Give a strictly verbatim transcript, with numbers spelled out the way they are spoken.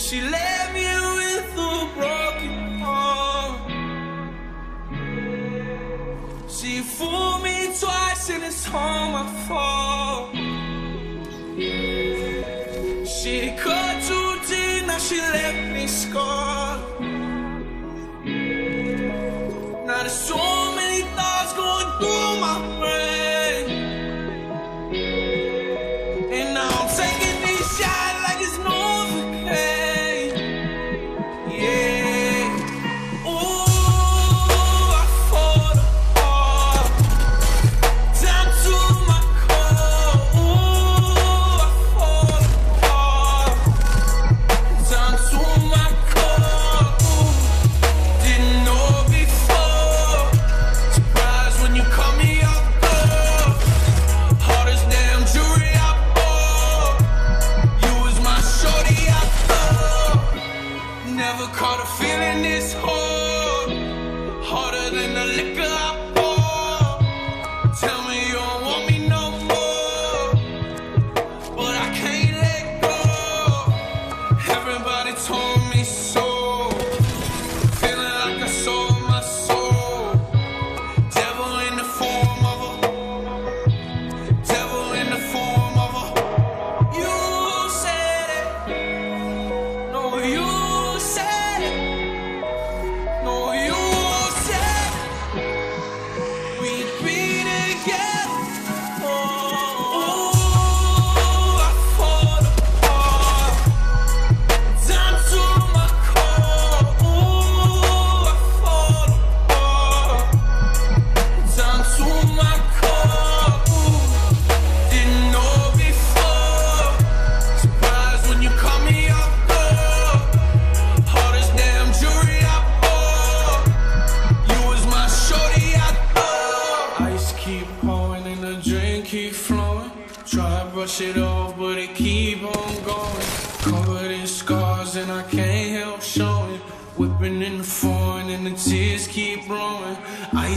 And she left me with a broken heart. She fooled me twice and it's all my fault. She cut too deep, now she left me scarred. Now there's so many thoughts going through my brain, and now I'm taking these shots like it's no vacation. Yeah, ooh, I fall apart, down to my core. Ooh, I fall apart, down to my core. Ooh, didn't know before. Surprised when you call me up, girl. Hardest damn jewelry I bought. You was my shorty I thought. Never caught a feeling this hard, harder than the liquor I pour. Tell me you don't want me no more, but I can't let go. Everybody told me so, feeling like I sold my soul. Devil in the form of a, devil in the form of a. You said it, no you said it, no you said it. We'd be together. Ooh, I fall apart, down to my core. Ooh, I fall apart, down to my core. Ooh, didn't know before. Surprised when you call me up, girl. Hardest damn jewelry I bought. You was my shorty I thought. Ice keep pouring and the drink keep flowing. Try to brush it off, but it keep on going. Covered in scars and I can't help showing. Whipping in the foreign and the tears keep blowing. Ice